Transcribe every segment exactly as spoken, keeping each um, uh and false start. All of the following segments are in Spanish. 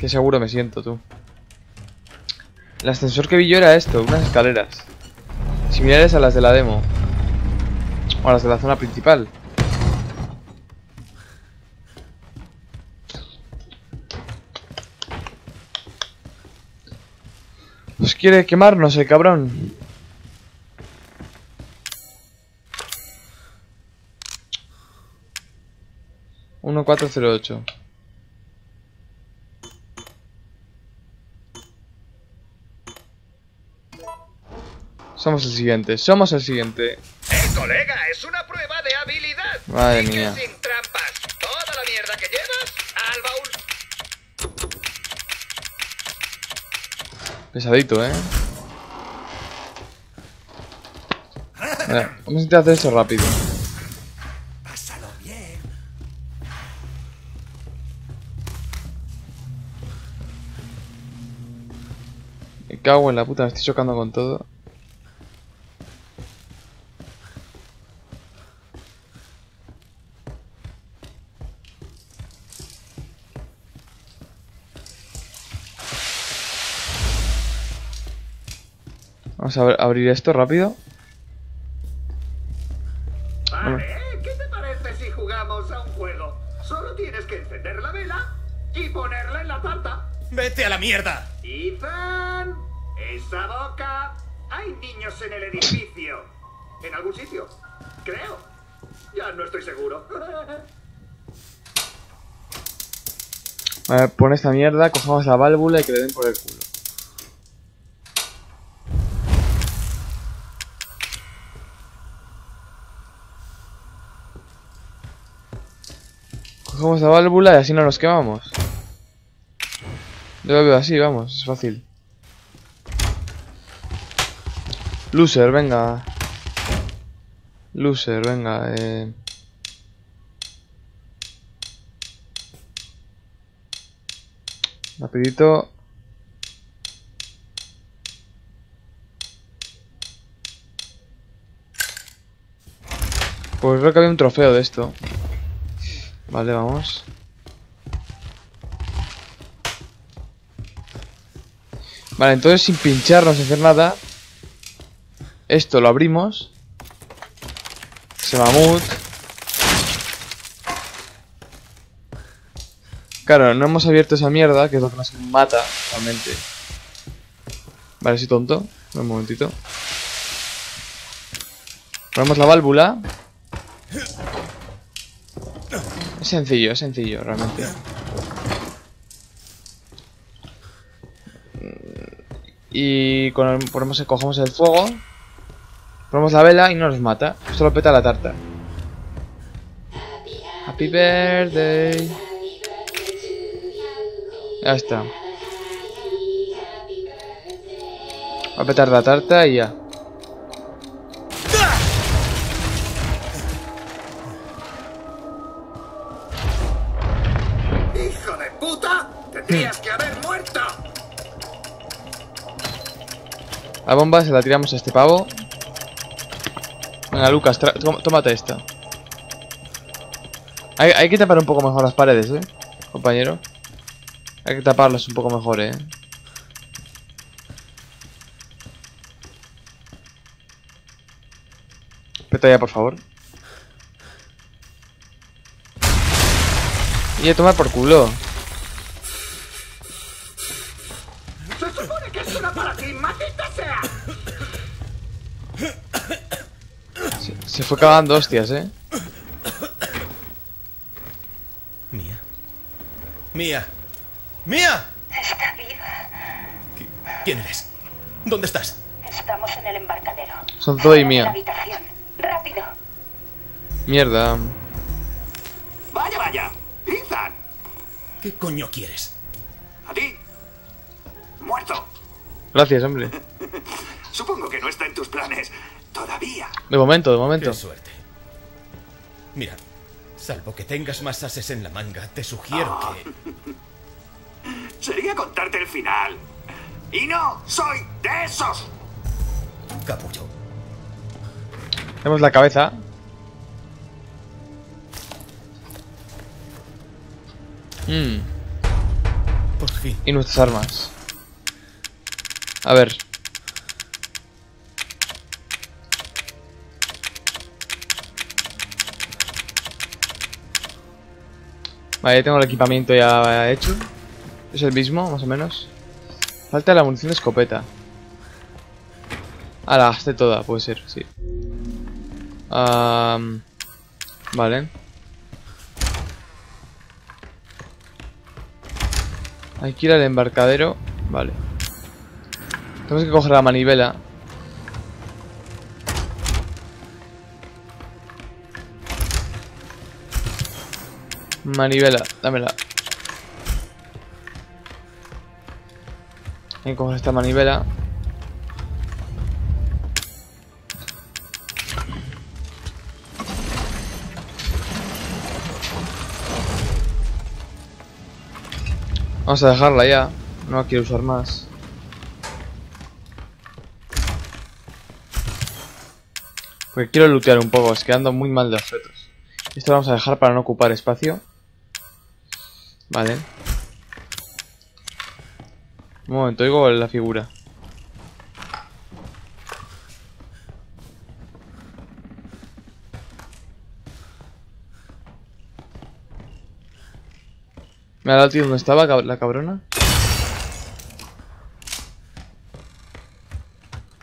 Qué seguro me siento, tú. El ascensor que vi yo era esto, unas escaleras similares a las de la demo o a las de la zona principal. Nos quiere quemarnos el cabrón. Uno cuatro cero ocho. Somos el siguiente, somos el siguiente. ¡Eh, colega! ¡Es una prueba de habilidad! Madre mía. Sin trampas. Toda la mierda que llevas al baúl. Pesadito, ¿eh? Mira, vamos a intentar hacer eso rápido. Pásalo bien. Me cago en la puta, me estoy chocando con todo. Vamos a ver, abrir esto rápido. Vale, ¿qué te parece si jugamos a un juego? Solo tienes que encender la vela y ponerla en la tarta. ¡Vete a la mierda! Ethan, esa boca. Hay niños en el edificio. En algún sitio, creo. Ya no estoy seguro. A ver, pon esta mierda, cojamos la válvula y que le den por el culo. Cogemos la válvula y así no nos quemamos. Yo lo veo así, vamos, es fácil. Loser, venga. Loser, venga. Eh... Rapidito. Pues creo que había un trofeo de esto. Vale, vamos. Vale, entonces sin pincharnos ni hacer nada, esto lo abrimos. Ese mamut. Claro, no hemos abierto esa mierda, que es lo que nos mata realmente. Vale, soy tonto. Un momentito. Ponemos la válvula. Es sencillo, es sencillo, realmente. Y con el, ponemos, cogemos el fuego, ponemos la vela y no nos mata. Esto lo peta la tarta. Happy birthday. Ya está. Va a petar la tarta y ya. La bomba se la tiramos a este pavo. Venga, Lucas, tómate esta. Hay, hay que tapar un poco mejor las paredes, ¿eh? Compañero. Hay que taparlas un poco mejor, ¿eh? Peta ya, por favor. Y a tomar por culo. Se fue cagando hostias, eh. Mía. Mía. Mía. Está viva. ¿Quién eres? ¿Dónde estás? Estamos en el embarcadero. Son Zoe y Mía. Rápido. Mierda. Vaya, vaya. Ethan. ¿Qué coño quieres? A ti. Muerto. Gracias, hombre. Supongo que no está en tus planes. Todavía. De momento, de momento. Qué suerte. Mira, salvo que tengas más ases en la manga, te sugiero oh. que... Sería contarte el final. Y no soy de esos. Capullo. Tenemos la cabeza. Mm. Por fin. Y nuestras armas. A ver. Vale, ya tengo el equipamiento ya hecho. Es el mismo, más o menos. Falta la munición de escopeta. Ah, la gasté toda, puede ser, sí. Um, vale. Hay que ir al embarcadero. Vale. Tenemos que coger la manivela. Manivela, dámela. Hay que coger esta manivela. Vamos a dejarla ya, no la quiero usar más. Porque quiero lootear un poco, es que ando muy mal de objetos. Esto lo vamos a dejar para no ocupar espacio. Vale. Un momento, oigo la figura. Me ha dado tío donde estaba la cabrona.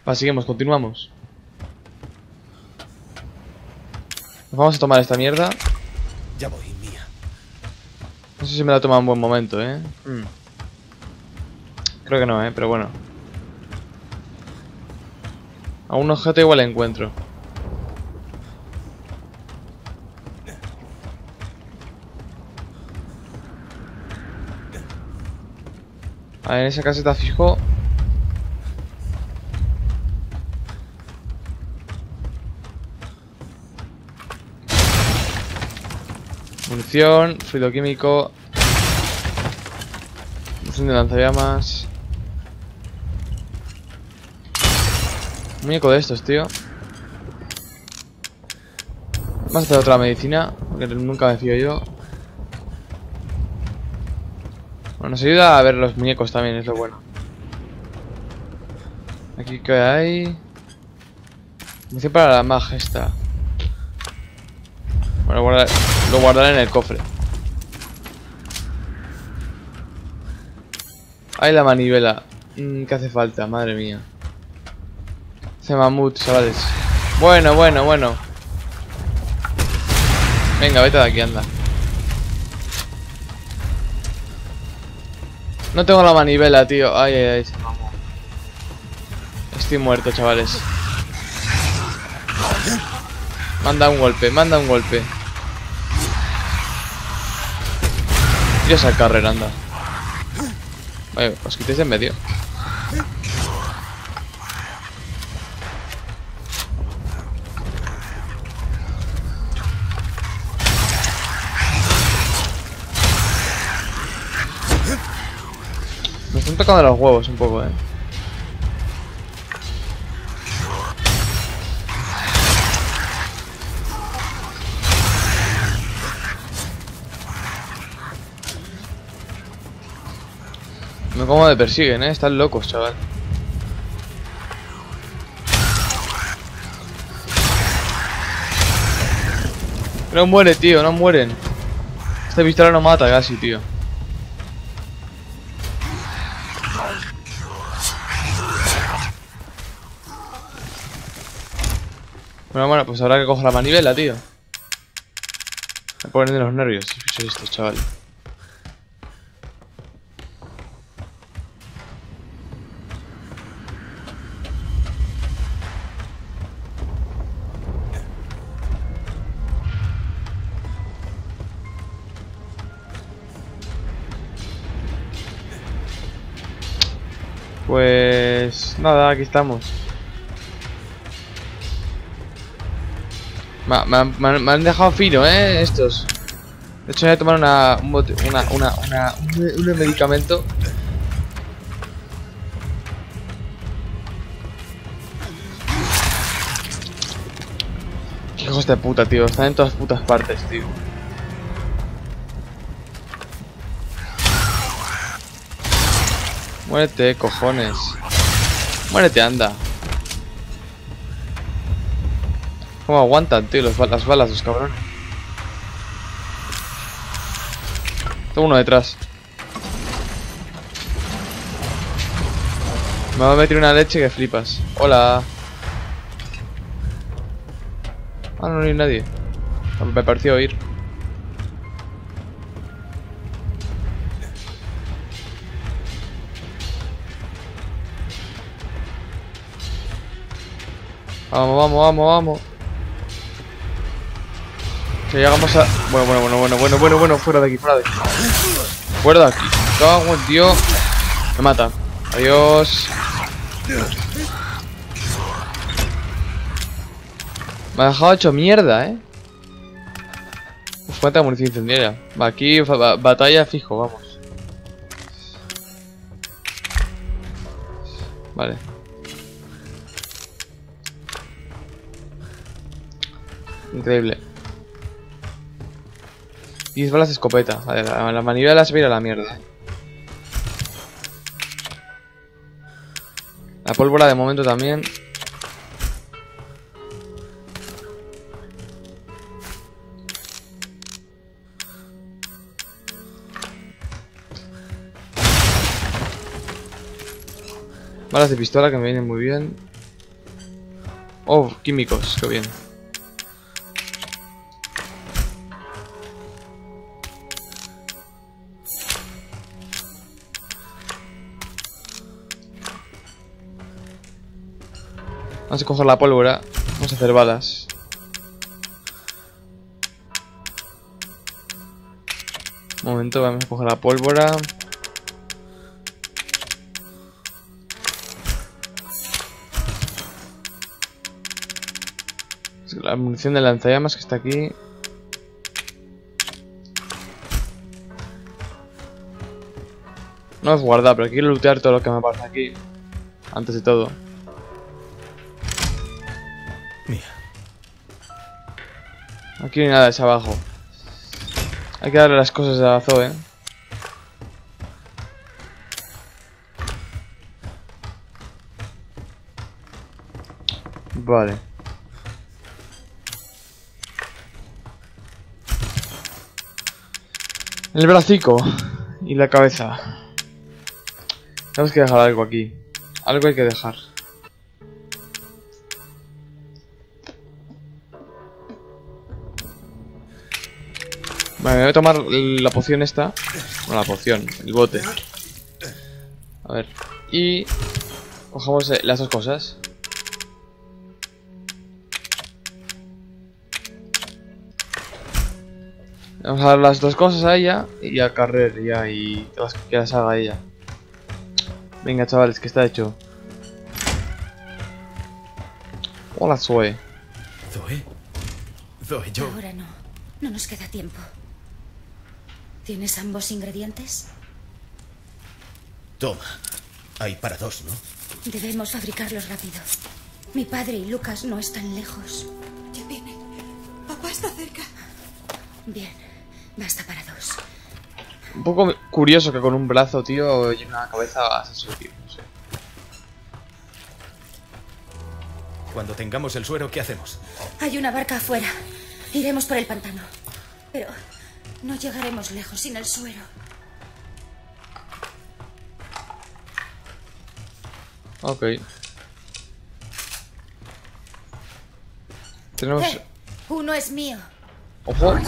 Va, seguimos, continuamos. Nos vamos a tomar esta mierda. Ya voy, mía. No sé si me la toma en buen momento, eh. Mm. Creo que no, eh, pero bueno. A un objeto igual encuentro. A ver, en esa caseta fijo. Munición, fluido químico. Munición de lanzallamas. Muñeco de estos, tío. Vamos a hacer otra medicina, porque nunca me fío yo. Bueno, nos ayuda a ver los muñecos también, es lo bueno. Aquí que hay... munición para la majestad. Bueno, guarda... lo guardaré en el cofre. Hay la manivela. Mm, ¿qué hace falta? Madre mía. Ese mamut, chavales. Bueno, bueno, bueno. Venga, vete de aquí, anda. No tengo la manivela, tío. Ay, ay, ay, se mamó. Estoy muerto, chavales. Manda un golpe, manda un golpe. Tira esa carrera, anda. Vale, os quitéis de en medio. Me están tocando los huevos un poco, eh. No como me persiguen, eh. Están locos, chaval. No muere, tío. No mueren. Este pistola no mata casi, tío. Bueno, bueno, pues habrá que coger la manivela, tío. Me ponen de los nervios estos, chaval. Pues... nada, aquí estamos. Me, me, me, me han dejado fino, eh, estos. De hecho, voy a tomar una, un, bote, una, una, una, un, un medicamento. Qué hijos de puta, tío. Están en todas putas partes, tío. Muérete, cojones. Muérete, anda. ¿Cómo aguantan, tío, los, las balas, los cabrones? Tengo uno detrás. Me va a meter una leche que flipas. Hola. Ah, no, no hay nadie. Me pareció oír. Vamos, vamos, vamos, vamos. Que llegamos a... Bueno, bueno, bueno, bueno, bueno, bueno, bueno, fuera de aquí, fuera de aquí. Fuera de aquí. Cago en Dios. Me mata. Adiós. Me ha dejado hecho mierda, eh. Uf, cuánta munición incendiaria. Va, aquí ba batalla fijo, vamos. Vale. Increíble. diez balas de escopeta. Vale, la, la manivela se va a ir a la mierda. La pólvora de momento también. Balas de pistola que me vienen muy bien. Oh, químicos, qué bien. Vamos a coger la pólvora. Vamos a hacer balas. Un momento, vamos a coger la pólvora. La munición de lanzallamas que está aquí. No es guardar, pero quiero lootear todo lo que me pasa aquí. Antes de todo. Aquí no hay nada, es abajo. Hay que darle las cosas a la Zoe. Vale. El bracico y la cabeza. Tenemos que dejar algo aquí. Algo hay que dejar. Vale, me voy a tomar la poción esta. Bueno, la poción, el bote. A ver. Y cogemos las dos cosas. Vamos a dar las dos cosas a ella y a Carrer ya y las que las haga ella. Venga, chavales, que está hecho. Hola, Zoe. Zoe. Zoe, yo. Ahora no. No nos queda tiempo. ¿Tienes ambos ingredientes? Toma. Hay para dos, ¿no? Debemos fabricarlos rápido. Mi padre y Lucas no están lejos. Ya vienen. Papá está cerca. Bien. Basta para dos. Un poco curioso que con un brazo, tío, y una cabeza vas a subir, no sé. Cuando tengamos el suero, ¿qué hacemos? Hay una barca afuera. Iremos por el pantano. Pero no llegaremos lejos sin el suero. Ok. Tenemos... Eh, uno es mío. Ojo.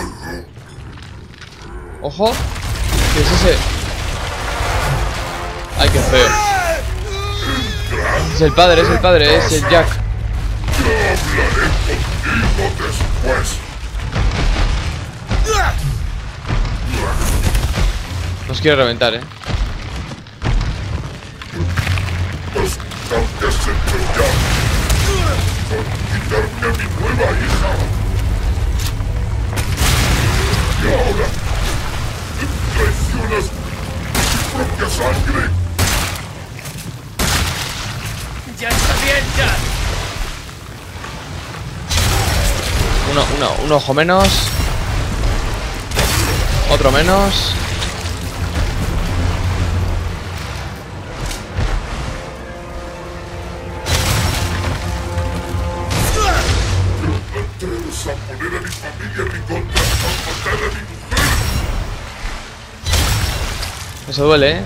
¡Ojo! ¿Qué es ese? ¡Ay, qué feo! Es el padre, es el padre, es el Jack. Yo hablaré contigo después. Nos quiere reventar, eh. Aunque se pelean por quitarme a mi nueva hija. Y ahora... traicionas tu propia sangre. Ya está bien, ya. Uno, uno, un ojo menos. Otro menos. familia Riconda ha matado a mi mujer. Eso duele, ¿eh?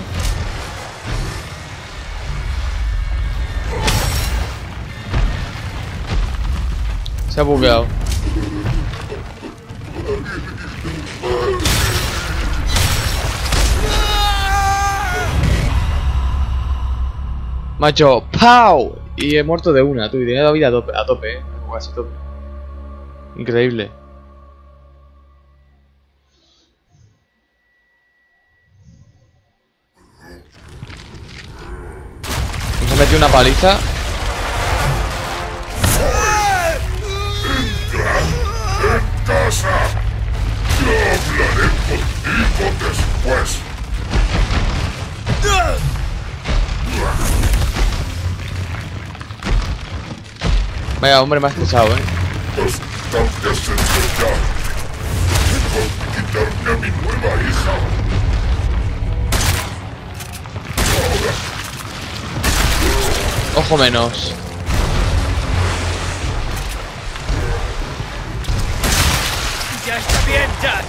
Se ha bugueado. Macho, ¡pau! Y he muerto de una, tú, y tenía la vida a tope, a tope, ¿eh? Casi tope. Increíble. Nos ha metido una paliza. Casa. Yo hablaré contigo después. Vaya, hombre, me has pesado, eh. Bastante has hecho ya. Debo quitarme a mi nueva hija. Ahora. Ojo menos. ¡Ya está bien, Jack!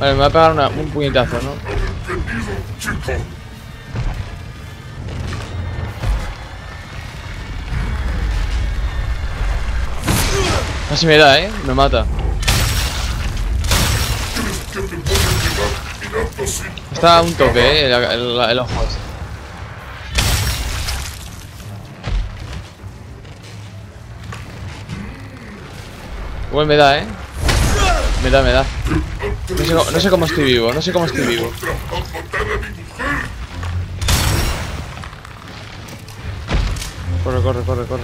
Vale, me va a pegar una, un puñetazo, ¿no? Casi me da, eh, me mata. Está a un toque, eh, el, el, el ojo este. Igual me da, eh. Me da, me da. No sé, no sé cómo estoy vivo, no sé cómo estoy vivo. Corre, corre, corre, corre.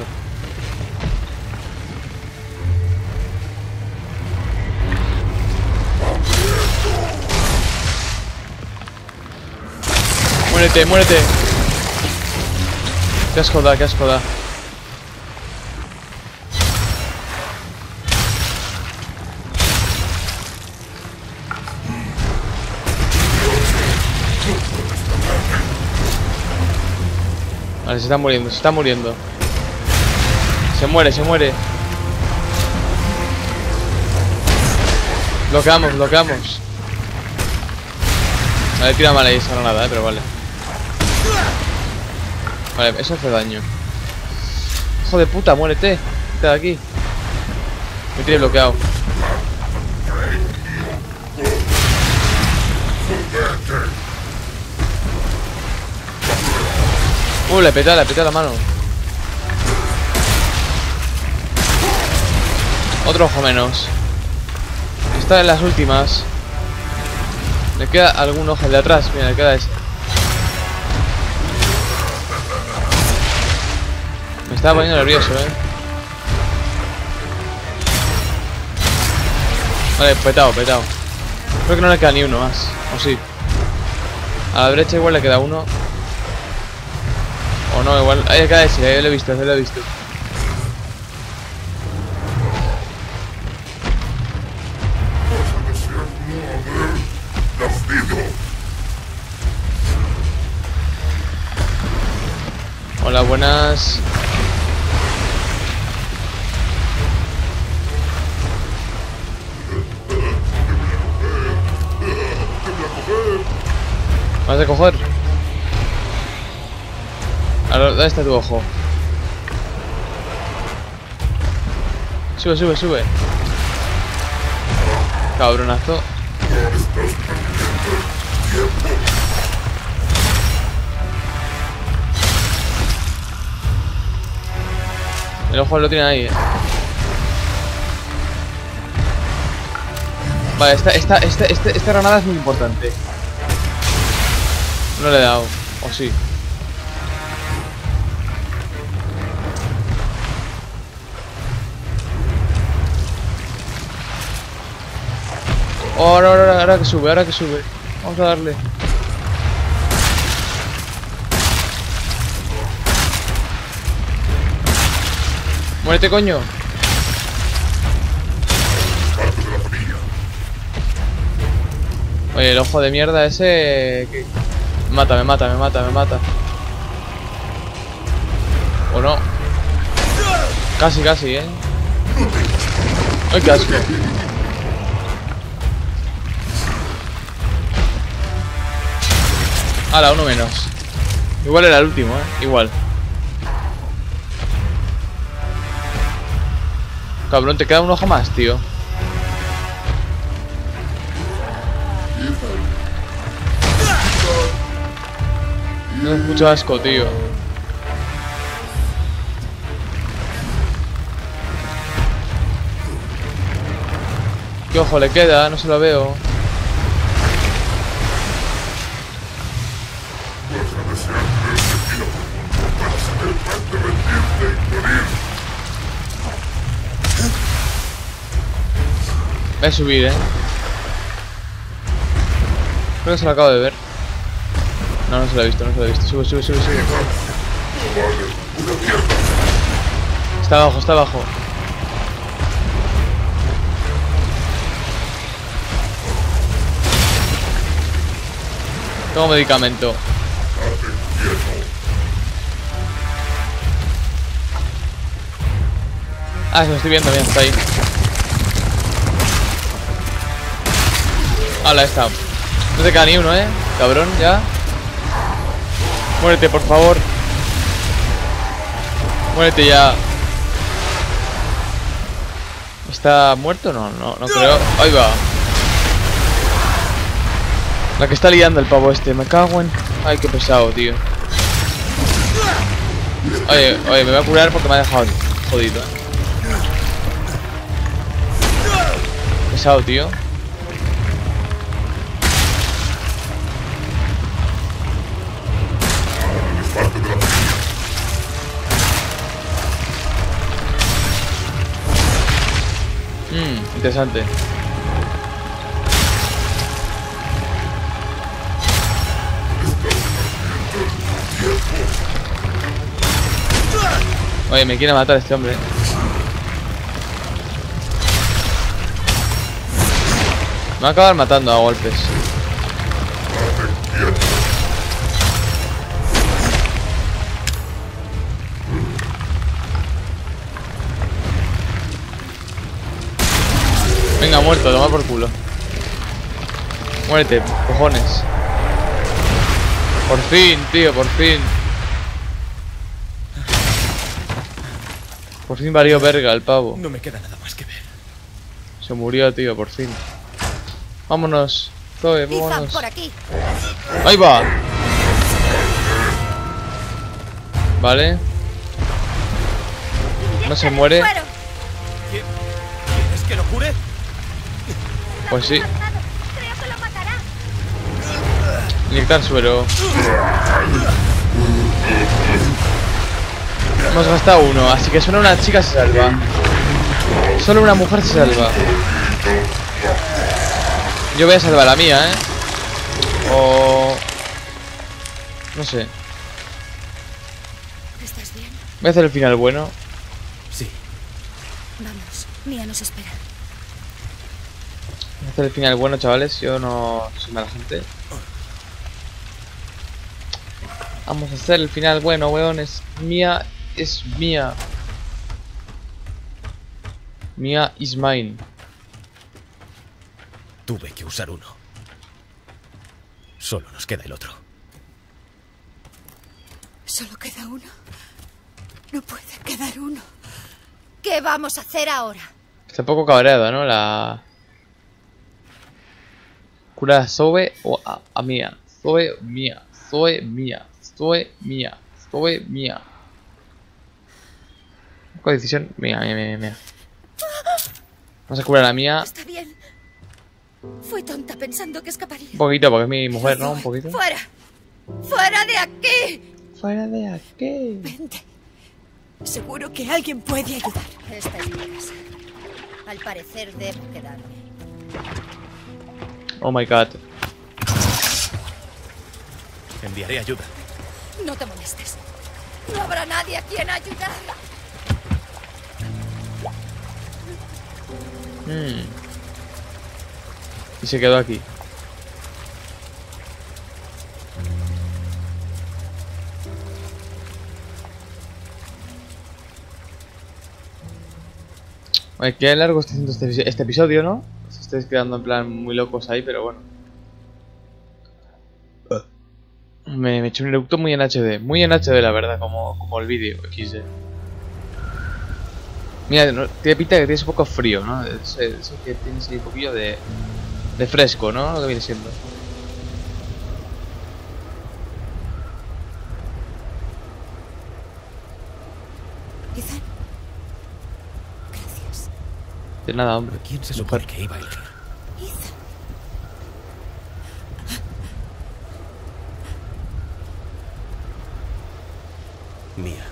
Muérete, muérete. Qué asco da, qué asco da. Vale, se está muriendo, se está muriendo. Se muere, se muere. Bloqueamos, bloqueamos. Vale, tira mal ahí esa granada, eh, pero vale. Vale, eso hace daño. Hijo de puta, muérete. Vete de aquí. Me tiene bloqueado. Uh, le peta, le peta la mano. Otro ojo menos. Está en las últimas. Le queda algún ojo de atrás. Mira, le queda ese. Me estaba poniendo nervioso, eh. Vale, petado, petado. Creo que no le queda ni uno más. O sí. A la derecha igual le queda uno. O no, igual. Ahí le queda ese, ahí lo he visto, ahí lo he visto. Hola, buenas. ¿Vas de coger? Ahora, ¿dónde está tu ojo? Sube, sube, sube. Cabronazo. El ojo lo tiene ahí, eh. Vale, esta, esta, esta, esta, esta granada es muy importante. No le he dado, o sí. Oh, ahora, ahora, ahora que sube, ahora que sube. Vamos a darle. Muérete, coño. Oye, el ojo de mierda ese... ¿Qué? Mata, me mata, me mata, me mata. ¿O no? Casi, casi, ¿eh? ¡Ay, qué asco! ¡Hala, uno menos! Igual era el último, ¿eh? Igual. Cabrón, te queda un ojo más, tío. No es mucho asco, tío. ¿Qué ojo le queda? No se lo veo. Voy a subir, eh. Creo que se lo acabo de ver. No, no se lo he visto, no se lo he visto. Sube, sube, sube, sube. Está abajo, está abajo. Tengo medicamento. Ah, se lo estoy viendo, bien, está ahí. Hala, está. No te queda ni uno, eh. Cabrón, ya. Muérete, por favor. Muérete ya. ¿Está muerto? No, no, no creo. Ahí va. La que está liando el pavo este. Me cago en... Ay, qué pesado, tío. Oye, oye, me voy a curar porque me ha dejado jodido. Pesado, tío. Mmm, interesante. Oye, me quiere matar este hombre. Me va a acabar matando a golpes. Venga, muerto, toma por culo. Muérete, cojones. Por fin, tío, por fin. Por fin valió verga el pavo. No me queda nada más que ver. Se murió, tío, por fin. Vámonos, Zoe, vámonos. Por aquí. Ahí va. Vale. No se muere. ¿Quieres que lo cure? Pues sí. Creo que lo matará. Inyectar suero. Hemos gastado uno, así que solo una chica se salva. Solo una mujer se salva. Yo voy a salvar a la mía, ¿eh? O... no sé. ¿Estás bien? Voy a hacer el final bueno. Sí. Vamos, Mía nos espera. Voy a hacer el final bueno, chavales. Yo no soy mala gente. Vamos a hacer el final bueno, weones. Mía... es mía. Mía is mine. Tuve que usar uno. Solo nos queda el otro. ¿Solo queda uno? No puede quedar uno. ¿Qué vamos a hacer ahora? Está un poco cabreada, ¿no? La... cura Zoe o a, a Mía. Zoe Mía. Zoe Mía. Zoe Mía. Zoe Mía. Con decisión, mira, mira, mira, mira. Vamos a curar a la Mía. Está bien. Fui tonta pensando que escaparía. Un poquito, porque es mi mujer, ¿no? Un poquito. ¡Fuera! ¡Fuera de aquí! ¡Fuera de aquí! Vente. Seguro que alguien puede ayudar. Esta es mi casa. Al parecer debo quedarme. Oh my god. Enviaré ayuda. No te molestes. No habrá nadie a quien ayudar. Y se quedó aquí. Oye, qué largo está haciendo este, este episodio, ¿no? Se estáis quedando en plan muy locos ahí, pero bueno. Me, me eché un eructo muy en H D. Muy en H D, la verdad, como, como el vídeo equis de. Mira, no, tiene pinta que tienes un poco frío, ¿no? Eso, eso que tienes ahí un poquillo de, de fresco, ¿no? Lo que viene siendo. De nada, hombre. ¿Quién se supone que iba a ir? Mía,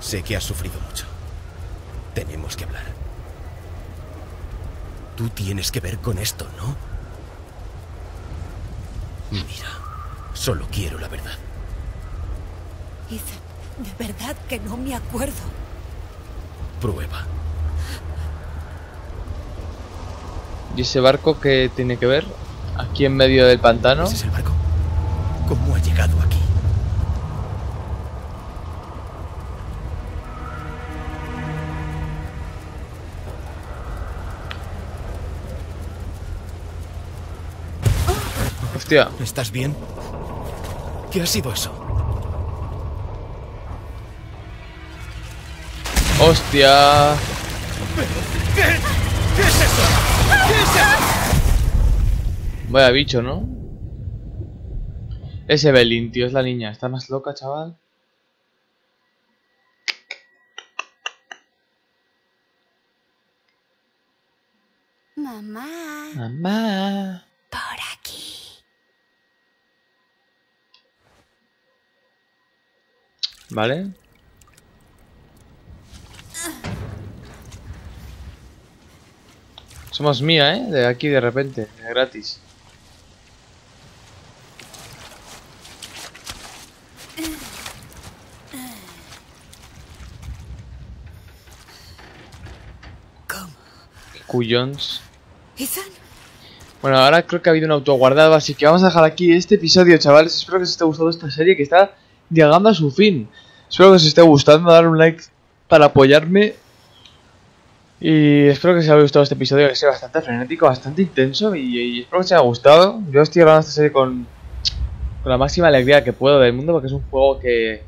sé que has sufrido mucho. Tenemos que hablar. Tú tienes que ver con esto, ¿no? Mira, solo quiero la verdad. Ethan, de verdad que no me acuerdo. Prueba. ¿Y ese barco qué tiene que ver? Aquí en medio del pantano. ¿Ese es el barco? ¿Cómo ha llegado aquí? Hostia. ¿Estás bien? ¿Qué ha sido eso? Hostia. ¿Qué? ¿Qué es eso? ¿Qué es eso? Vaya bicho, ¿no? Es Evelyn, tío, es la niña. Está más loca, chaval. Mamá. Mamá. Por aquí. Vale. Somos mía, ¿eh? De aquí de repente, de gratis. ¿Cómo? Cuyons. Bueno, ahora creo que ha habido un autoguardado, así que vamos a dejar aquí este episodio, chavales. Espero que os esté gustando esta serie que está llegando a su fin. Espero que os esté gustando, dar un like para apoyarme. Y espero que os haya gustado este episodio, que sea bastante frenético, bastante intenso. Y, y espero que os haya gustado. Yo estoy grabando esta serie con, con la máxima alegría que puedo del mundo, porque es un juego que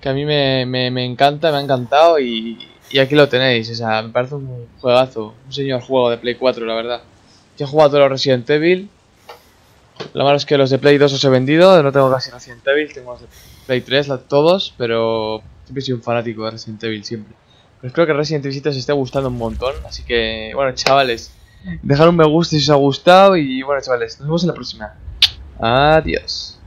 que a mí me, me, me encanta, me ha encantado. Y, y aquí lo tenéis, o sea, me parece un juegazo, un señor juego de Play cuatro, la verdad. Yo he jugado a todos los Resident Evil. Lo malo es que los de Play dos os he vendido, no tengo casi Resident Evil, tengo los de Play tres, todos, pero siempre he sido un fanático de Resident Evil, siempre. Pero espero que Resident Evil City os esté gustando un montón, así que, bueno, chavales, dejad un me gusta si os ha gustado y, bueno, chavales, nos vemos en la próxima. Adiós.